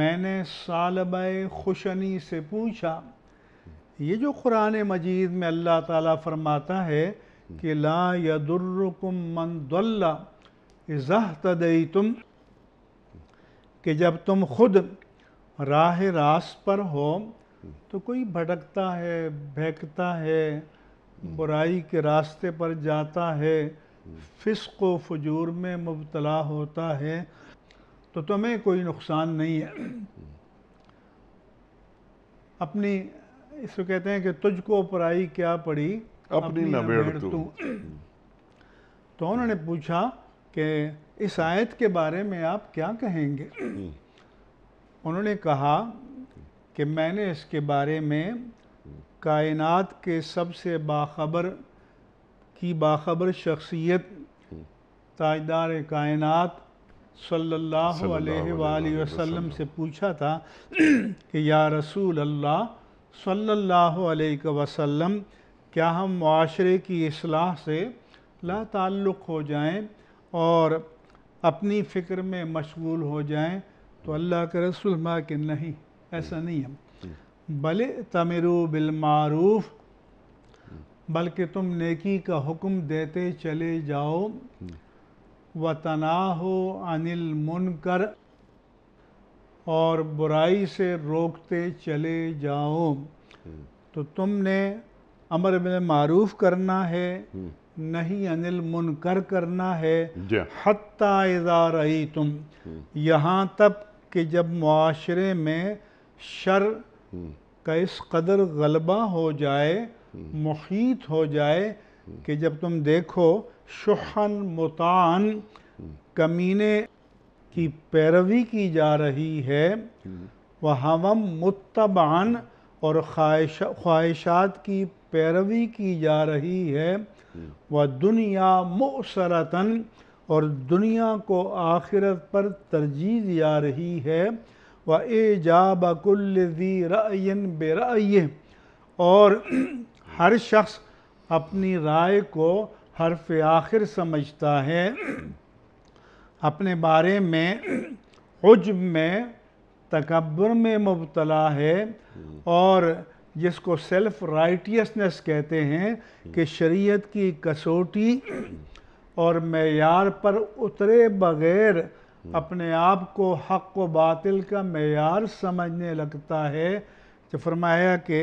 मैंने सालबाए खुशनी से पूछा, ये जो कुरान मजीद में अल्लाह ताला फरमाता है कि ला यदुर्रुकुम मन दल्ला इज़ा तदईतुम, कि जब तुम खुद राह रास पर हो तो कोई भटकता है, बहकता है, बुराई के रास्ते पर जाता है, फिस्क व फजूर में मुबतला होता है, तो तुम्हें कोई नुकसान नहीं है। अपनी इसको कहते हैं कि तुझको पराई क्या पड़ी अपनी न बेड़ तू। तो उन्होंने पूछा कि इस आयत के बारे में आप क्या कहेंगे? उन्होंने कहा कि मैंने इसके बारे में कायनात के सबसे बाखबर की बाखबर शख्सियत ताजदार कायनात सल्लल्लाहु अलैहि वसल्लम से पूछा था कि या रसूल अल्लाह सल्लल्लाहु अलैहि वसल्लम, क्या हम मुआशरे की इस्लाह से ला ताल्लुक़ हो जाएं और अपनी फ़िक्र में मशगूल हो जाएं? तो अल्लाह के रसूल फरमाया कि नहीं, ऐसा नहीं है। बल तमिरू बिलमारूफ, बल्कि तुम नेकी का हुक्म देते चले जाओ, व तनाहो अनिल मुनकर, और बुराई से रोकते चले जाओ। तो तुमने अमर बिल मारूफ करना है, नहीं अनिल मुनकर करना है। हत्ता इज़ा रईतुम, यहाँ तक कि जब मुआशरे में शर का इस कदर गलबा हो जाए, मुहीत हो जाए, कि जब तुम देखो शुहन मुतान, कमीने की पैरवी की जा रही है, वह हम मुत्तबान, और ख्वाहिश ख्वाहिशात की पैरवी की जा रही है, वह दुनिया मुसरतन, और दुनिया को आखिरत पर तरजीह दी जा रही है, व एजाब कुल्ल ज़ी रायन बिरायह, और हर शख्स अपनी राय को हर्फ आखिर समझता है, अपने बारे में उज्ब में तकब्बुर में मुबतला है, और जिसको सेल्फ राइटियसनेस कहते हैं कि शरीयत की कसौटी और मैयार पर उतरे बगैर अपने आप को हक व बातिल का मैयार समझने लगता है। तो फरमाया कि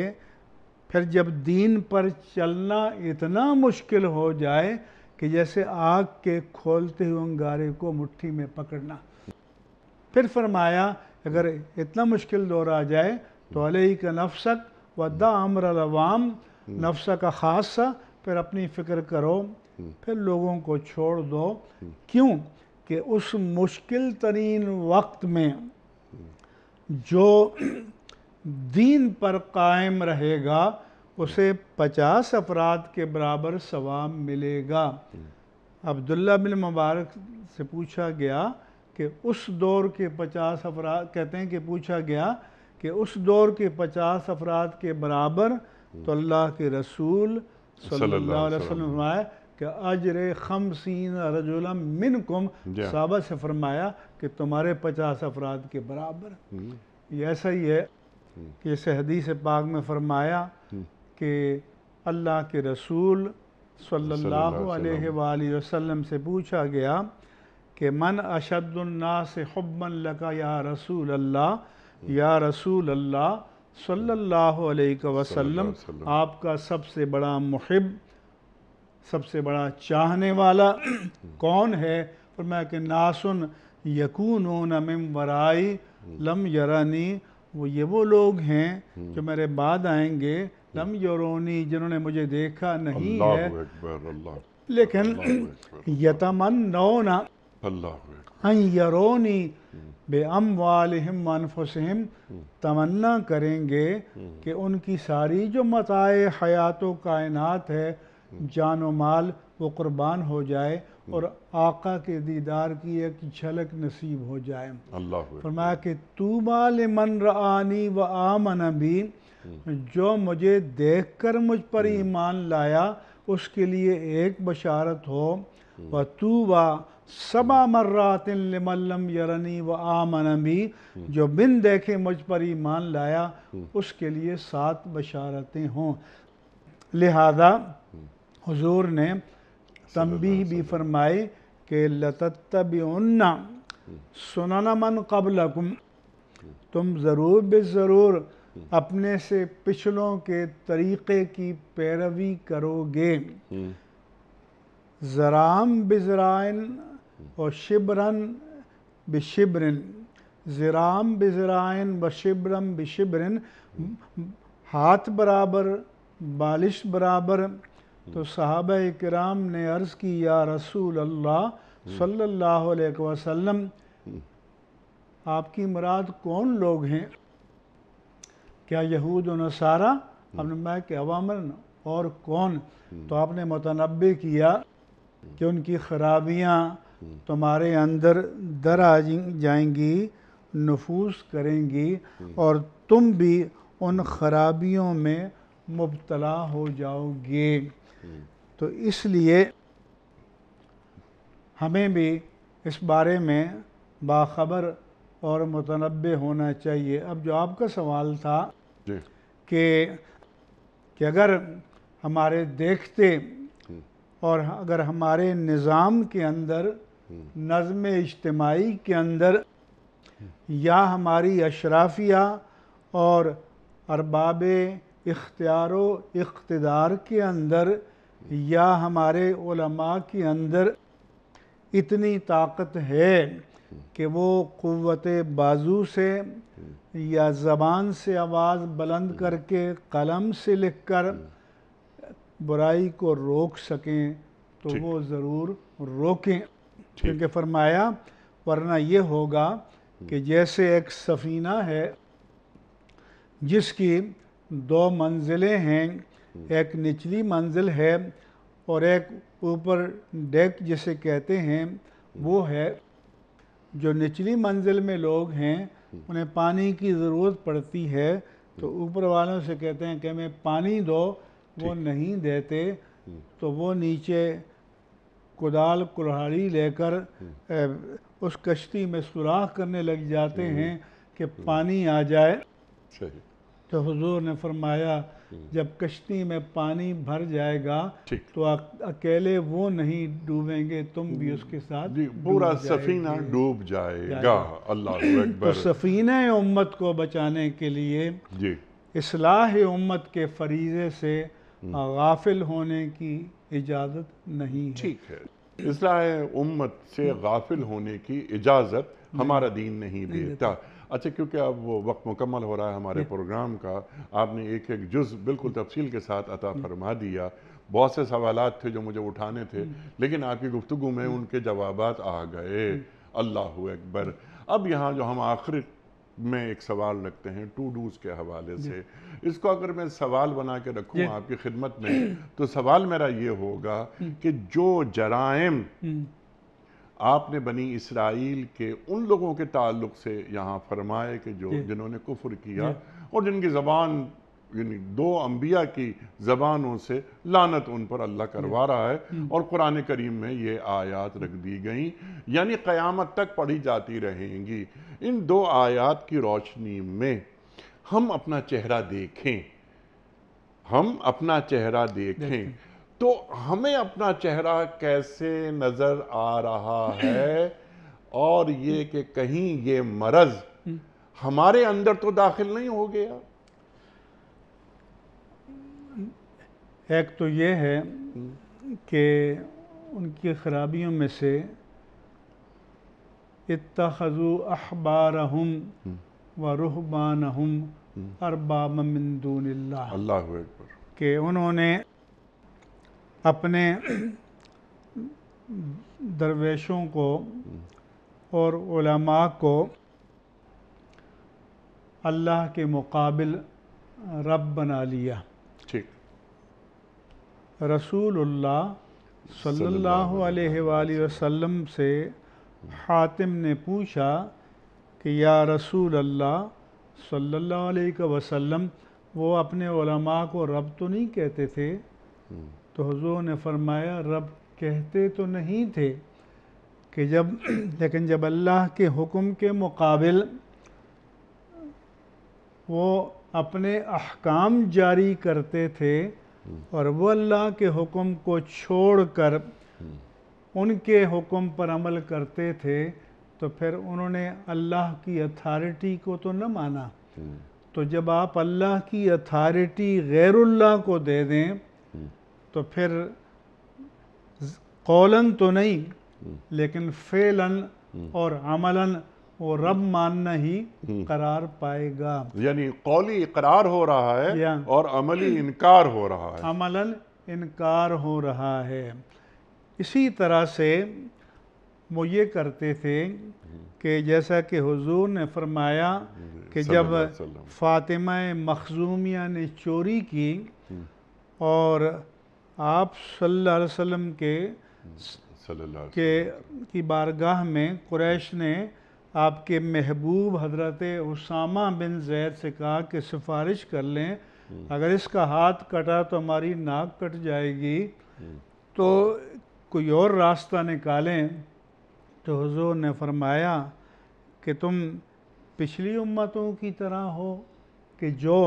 फिर जब दीन पर चलना इतना मुश्किल हो जाए कि जैसे आग के खोलते हुए अंगारे को मुट्ठी में पकड़ना। फिर फरमाया अगर इतना मुश्किल दौर आ जाए तो अलैक नफ्सक व दा अम्र अवाम, नफ्स का खासा, फिर अपनी फ़िक्र करो, फिर लोगों को छोड़ दो, क्यों कि उस मुश्किल तरीन वक्त में जो दीन पर कायम रहेगा उसे पचास अफराद के बराबर सवाब मिलेगा। अब्दुल्ला बिन मुबारक से पूछा गया कि उस दौर के पचास अफराद कहते हैं कि पूछा गया कि उस दौर के पचास अफराद के बराबर, तो अल्लाह के रसूल सल्लल्लाहु अलैहि वसल्लम फरमाया कि अजरे खमसीन रजुलम मिनकुम, साहबा से फरमाया कि तुम्हारे पचास अफराद के बराबर। ये ऐसा ही है कि इस हदीस पाक में फरमाया कि अल्लाह के रसूल सल्लल्लाहु अलैहि वसल्लम से पूछा गया कि मन अशद्दुन्नास हुब्बन लका या रसूल अल्लाह, या रसूल अल्लाह सल्लल्लाहु अलैहि वसल्लम, आपका सबसे बड़ा मुहिब, सबसे बड़ा चाहने वाला कौन है? फरमाया कि नासुन यकूनून मिन वराई लम यरानी, वो ये वो लोग हैं जो मेरे बाद आएंगे, लम यरोनी, जिन्होंने मुझे देखा नहीं है, लेकिन यतमन्नौना, अयरोनी बे अम्वालिहिम वानफुसिहिम, तमन्ना करेंगे कि उनकी सारी जो मताए हयातो कायनात है, जान व माल, वो कुर्बान हो जाए और आका के दीदार की एक झलक नसीब हो जाए। अल्लाह फरमाया कि तूबा लिमन रआनी व आमन बी, जो मुझे देखकर मुझ पर ईमान लाया उसके लिए एक बशारत हो। व तूबा सबा मर्रातिन लिमल्लम यरनी व आमन बी, जो बिन देखे मुझ पर ईमान लाया उसके लिए सात बशारतें हों। लिहाजा हुजूर ने तंबीह भी फरमाए कि लतत्तबिउन्ना सुनन मन क़ब्लकुम, तुम ज़रूर बेज़रूर अपने से पिछलों के तरीक़े की पैरवी करोगे। ज़राम बिज़राइन और शिबरन बिशिबरन, ज़राम बिज़राइन व शिबरन बिशिबरन, हाथ बराबर बालिश बराबर। तो सहाबाए किराम ने अर्ज़ की, या रसूल अल्लाह सल्लल्लाहु अलैहि वसल्लम, आपकी मुराद कौन लोग हैं, क्या यहूद और नसारा? हमने मैं कि अवामन, और कौन? तो आपने मुतनब्बे किया कि उनकी खराबियाँ तुम्हारे अंदर दर आ जाएंगी, नफूस करेंगी और तुम भी उन खराबियों में मुब्तला हो जाओगे। तो इसलिए हमें भी इस बारे में बाखबर और मुतनब्बे होना चाहिए। अब जो आपका सवाल था कि कि अगर हमारे देखते और अगर हमारे निज़ाम के अंदर, नज़म इज्तिमाई के अंदर, या हमारी अशराफिया और अरबाबे इख्तियारो इख्तिदार के अंदर, या हमारे उलमा के अंदर इतनी ताकत है कि वो क़ुव्वते बाजू से या ज़बान से आवाज़ बुलंद करके कलम से लिखकर बुराई को रोक सकें, तो वो ज़रूर रोकें। क्योंकि फरमाया वरना ये होगा कि जैसे एक सफ़ीना है जिसकी दो मंजिलें हैं, एक निचली मंजिल है और एक ऊपर डेक जिसे कहते हैं वो है। जो निचली मंजिल में लोग हैं उन्हें पानी की ज़रूरत पड़ती है, तो ऊपर वालों से कहते हैं कि हमें पानी दो, वो नहीं देते, तो वो नीचे कुदाल कुल्हाड़ी लेकर उस कश्ती में सुराख करने लग जाते हैं कि पानी आ जाए। तो हुजूर ने फरमाया जब कश्ती में पानी भर जाएगा तो अकेले वो नहीं डूबेंगे, तुम भी उसके साथ, पूरा सफीना डूब जाएगा। अल्लाह हू अकबर। तो सफीना उम्मत को बचाने के लिए इस्लाह उम्मत के फरीज़े से गाफिल होने की इजाज़त नहीं है। ठीक है, इस्लाह उम्मत से गाफिल होने की इजाज़त हमारा दीन नहीं देता। अच्छा, क्योंकि अब वो वक्त मुकम्मल हो रहा है हमारे प्रोग्राम का, आपने एक एक जुज़ बिल्कुल तफसील के साथ अता फरमा दिया। बहुत से सवालात थे जो मुझे उठाने थे, लेकिन आपकी गुफ्तगू में उनके जवाबात आ गए। अल्लाह हू अकबर। अब यहाँ जो हम आखिर में एक सवाल रखते हैं टू डूज़ के हवाले से, इसको अगर मैं सवाल बना के रखूँ आपकी खिदमत में, तो सवाल मेरा ये होगा कि जो जराइम आपने बनी इसराइल के उन लोगों के ताल्लुक से यहाँ फरमाए कि जो जिन्होंने कुफ्र किया और जिनकी ज़बान, यानी दो अम्बिया की ज़बानों से लानत उन पर अल्लाह करवा रहा है, और कुरान करीम में ये आयात रख दी गई, यानी क़यामत तक पढ़ी जाती रहेंगी। इन दो आयात की रोशनी में हम अपना चेहरा देखें, हम अपना चेहरा देखें तो हमें अपना चेहरा कैसे नज़र आ रहा है, और ये कि कहीं ये मरज़ हमारे अंदर तो दाखिल नहीं हो गया। एक तो ये है कि उनकी खराबियों में से इत्तखज़ू अहबारहुम व रुहबानहुम अरबाबम मिन दूनिल्लाह, अल्लाहु अकबर, के उन्होंने अपने दरवेशों को और उलमा को अल्लाह के मुकाबिल रब बना लिया। ठीक। रसूलुल्लाह सल्लल्लाहु अलैहि वसल्लम से हातिम ने पूछा कि या रसूल अल्लाह सल्लल्लाहु अलैहि वसल्लम, वो अपने उलमा को रब तो नहीं कहते थे? तो हुज़ूर ने फरमाया, रब कहते तो नहीं थे कि जब, लेकिन जब अल्लाह के हुक्म के मुकाबिल वो अपने अहकाम जारी करते थे और वो अल्लाह के हुक्म को छोड़कर उनके हुक्म पर अमल करते थे, तो फिर उन्होंने अल्लाह की अथॉरिटी को तो न माना। तो जब आप अल्लाह की अथॉरिटी गैरुल्लाह को दे दें तो फिर कौलन तो नहीं लेकिन फ़ेलन और अमलन वो रब मानना ही करार पाएगा। यानी कौली इकरार हो रहा है और अमली इनकार हो रहा है, अमलन इनकार हो रहा है। इसी तरह से वो ये करते थे कि जैसा कि हुजूर ने फरमाया कि जब फातिमा मखजूमिया ने चोरी की और आप सल्लल्लाहु अलैहि वसल्लम के सल्लल्लाहु के की बारगाह में कुरैश ने आपके महबूब हजरत उसामा बिन जैद से कहा कि सिफारिश कर लें, अगर इसका हाथ कटा तो हमारी नाक कट जाएगी, तो कोई और रास्ता निकालें। तो हुजूर ने फरमाया कि तुम पिछली उम्मतों की तरह हो कि जो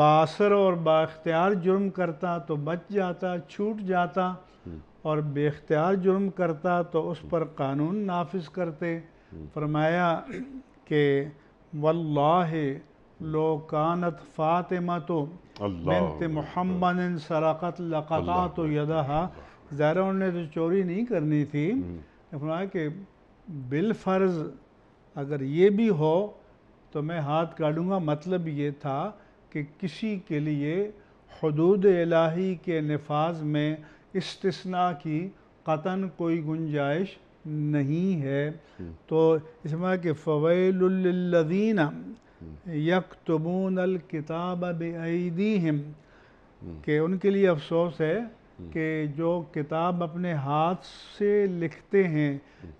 बासर और बाख्तियार जुर्म करता तो बच जाता, छूट जाता, और बेख्तियार जुर्म करता तो उस पर कानून नाफिज करते। फरमाया कि वल्लाहि लो कानत फातिमा तो बिन्त मुहम्मदिन सरक़त लक़तअतु यदहा, ज़ाहिर उन्होंने तो चोरी नहीं करनी थी। फरमाया कि बिलफर्ज अगर ये भी हो तो मैं हाथ काटूँगा। मतलब ये था कि किसी के लिए हुदूद इलाही के नफाज में इस्तिस्ना की कतन कोई गुंजाइश नहीं है। तो इसमें कि फ़वैलुल लिल्लज़ीना यक्तुबूनल किताब बिअयदीहिम, के उनके लिए अफसोस है कि जो किताब अपने हाथ से लिखते हैं,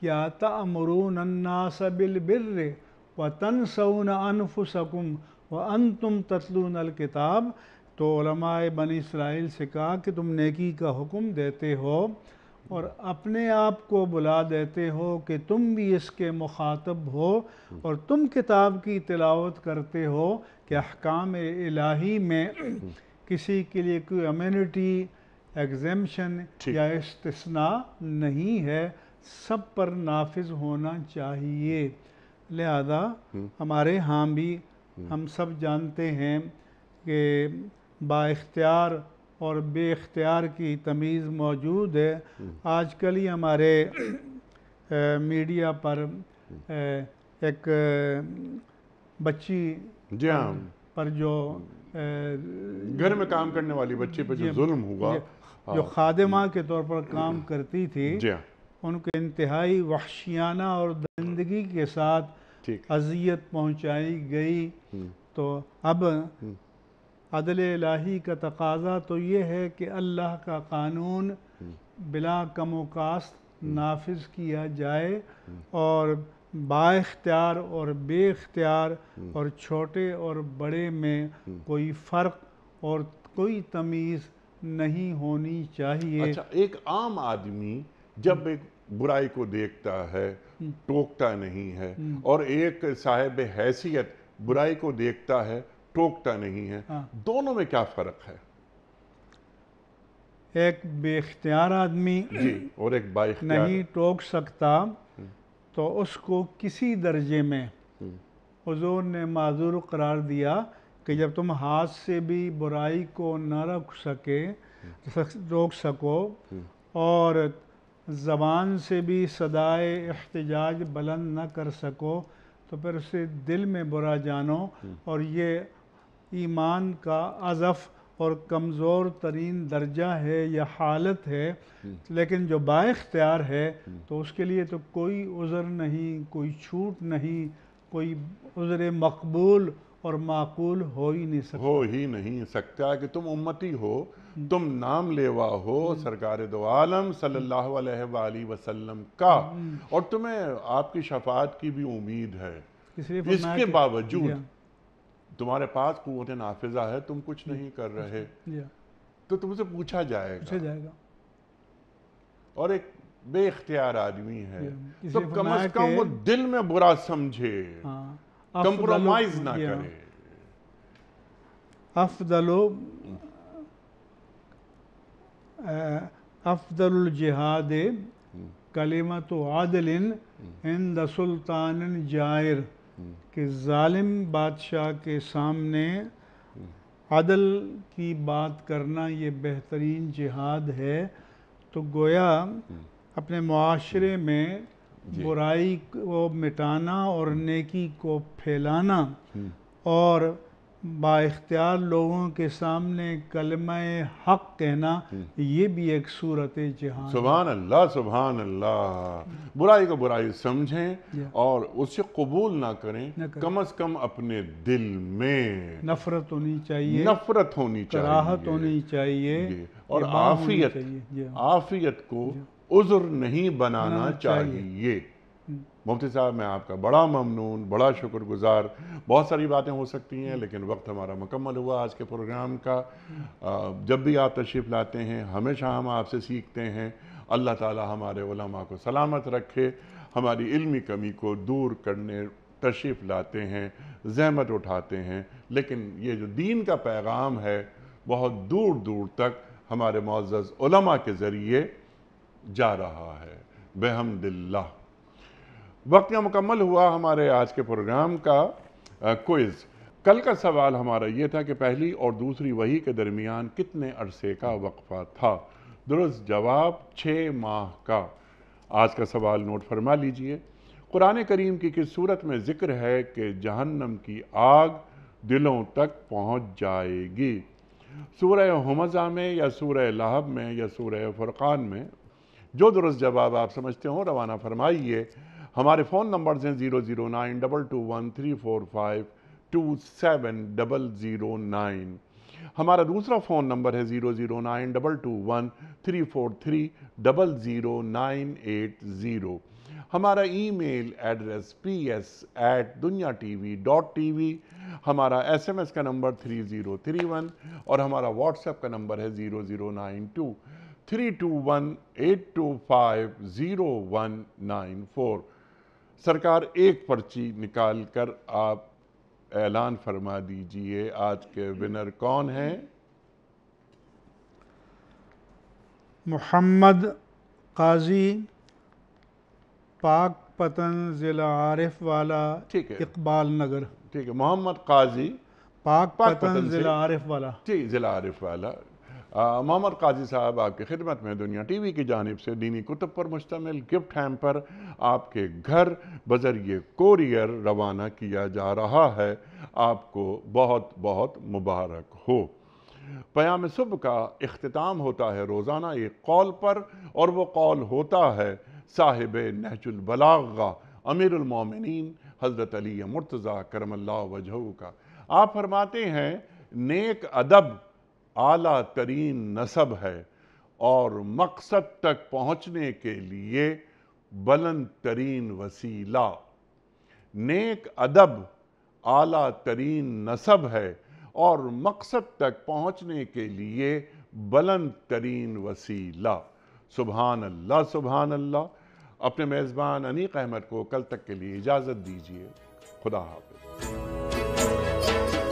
या तअमुरून अन्नास बिल बिर्रि व तंसौन अनफुसकुम व अंतुम ततलून अल किताब। तो उलमाए बनी इसराइल से कहा कि तुम नेकी का हुक्म देते हो और अपने आप को बुला देते हो कि तुम भी इसके मुखातब हो, और तुम किताब की तिलावत करते हो कि अहकाम इलाही में किसी के लिए कोई अमेनिटी, एग्जेम्पशन या इस्तिस्ना नहीं है, सब पर नाफिज होना चाहिए। लिहाजा हमारे यहाँ भी हम सब जानते हैं कि बाइख्तियार और बेइख्तियार की तमीज़ मौजूद है। आजकल ही हमारे मीडिया पर एक बच्ची जी हाँ पर जो घर में काम करने वाली बच्ची पर जो जुल्म हुआ, जो खादिमा के तौर पर काम करती थी, उनके इंतहाई वहशियाना और दरिंदगी के साथ अज़ियत पहुंचाई गई। तो अब अदल इलाही का तकाजा तो ये है कि अल्लाह का कानून बिला कमोकास्त नाफिज किया जाए और बाइख्तियार और बेइख्तियार और छोटे और बड़े में कोई फ़र्क और कोई तमीज़ नहीं होनी चाहिए। अच्छा, एक आम आदमी जब एक बुराई को देखता है टोकता नहीं है, और एक साहिब हैसियत बुराई को देखता है टोकता नहीं है, हाँ। दोनों में क्या फ़र्क है? एक बेइख्तियार आदमी जी और एक बाइख्तियार नहीं टोक सकता, तो उसको किसी दर्जे में हुजूर ने माजूर करार दिया कि जब तुम हाथ से भी बुराई को न रख सके रोक सको और ज़बान से भी सदाए इख्तिजाज बुलंद न कर सको, तो फिर उसे दिल में बुरा जानो, और ये ईमान का अज़फ़ और कमज़ोर तरीन दर्जा है या हालत है, लेकिन जो बाइख्तियार है तो उसके लिए तो कोई उज़र नहीं, कोई छूट नहीं, कोई उज़र मकबूल और माकूल हो ही नहीं सकता, हो ही नहीं सकता कि तुम उम्मती हो, तुम नाम लेवा हो सरकार दो आलम सल्लल्लाहु अलैहि वसल्लम का, और तुम्हें आपकी शफाअत की भी उम्मीद है। इसके बावजूद तुम्हारे पास कुव्वत नाफिजा है, तुम कुछ नहीं कर रहे, तो तुमसे पूछा जाएगा, पूछा जाएगा। और एक बेइख्तियार आदमी है तो कम से कम वो दिल में बुरा समझे, कंप्रोमाइज ना करे। अफदलो अफदल जिहाद कलिमत आदलिन इंद सुल्तान जायर, कि जालिम बादशाह के सामने अदल की बात करना ये बेहतरीन जिहाद है। तो गोया अपने मुआशरे में बुराई को मिटाना और नेकी को फैलाना और बाइख्तियार लोगों के सामने कलमाए हक कहना, ये भी एक सूरत जहान। सुभान अल्लाह, सुभान अल्लाह। बुराई को बुराई समझें और उसे कबूल ना करें, ना करें। कम से कम अपने दिल में नफरत होनी चाहिए, नफरत होनी चाहिए, कराहत होनी चाहिए, और आफियत आफियत को उज़्र नहीं बनाना चाहिए। मुफ्ती साहब, मैं आपका बड़ा ममनून, बड़ा शुक्रगुजार। बहुत सारी बातें हो सकती हैं लेकिन वक्त हमारा मुकम्मल हुआ आज के प्रोग्राम का। जब भी आप तशरीफ़ लाते हैं हमेशा हम आपसे सीखते हैं। अल्लाह ताला हमारे उलमा को सलामत रखे, हमारी इल्मी कमी को दूर करने तशरीफ़ लाते हैं, जहमत उठाते हैं, लेकिन ये जो दीन का पैगाम है बहुत दूर दूर तक हमारे मुअज़्ज़ज़ उलमा के ज़रिए जा रहा है बिहम्दिल्लाह। वक्त यह मुकम्मल हुआ हमारे आज के प्रोग्राम का क्विज़। कल का सवाल हमारा ये था कि पहली और दूसरी वही के दरमियान कितने अरसे का वक्फा था। दुरुस्त जवाब छः माह का। आज का सवाल नोट फरमा लीजिए। कुरान करीम की किस सूरत में जिक्र है कि जहन्नम की आग दिलों तक पहुँच जाएगी? सूरह हुमज़ा में या सूरह लहब में या सूरह फुरक़ान में? जो दुरुस्त जवाब आप समझते हो रवाना फरमाइए। हमारे फ़ोन नंबर्स हैं zero zero nine double two one three four five two seven double zero nine. हमारा दूसरा फ़ोन नंबर है zero zero nine double two one three four three double zero nine eight zero. हमारा email address P S at Dunya T V dot T V. हमारा S M S का नंबर three zero three one, और हमारा WhatsApp का नंबर है zero zero nine two three two one eight two five zero one nine four. सरकार एक पर्ची निकाल कर आप ऐलान फरमा दीजिए आज के विनर कौन हैं। मोहम्मद काजी, पाक पतन ज़िला आरिफ वाला, इकबाल नगर। ठीक है, मोहम्मद काजी, पाक पतन ज़िला आरिफ वाला। ठीक, ज़िला आरिफ वाला। मोहम्मद काजी साहब, आपकी खिदमत में दुनिया टीवी की जानिब से दीनी कुतुब पर मुश्तमिल गिफ्ट हैम्पर आपके घर बजरिए कोरियर रवाना किया जा रहा है। आपको बहुत बहुत मुबारक हो। पयाम सुबह का इख्तिताम होता है रोज़ाना एक कौल पर, और वो कौल होता है साहिब नहजुल बलागा अमीरुल मोमिनीन हज़रत अली मुर्तज़ा करमल्लाह वजहू का। आप फरमाते हैं, नेक अदब आला तरीन नसब है और मकसद तक पहुँचने के लिए बुलंद तरीन वसीला। नेक अदब आला तरीन नसब है और मकसद तक पहुँचने के लिए बुलंद तरीन वसीला। सुभान अल्लाह, सुभान अल्लाह। अपने मेज़बान अनीक अहमद को कल तक के लिए इजाज़त दीजिए। खुदा हाफ़िज़।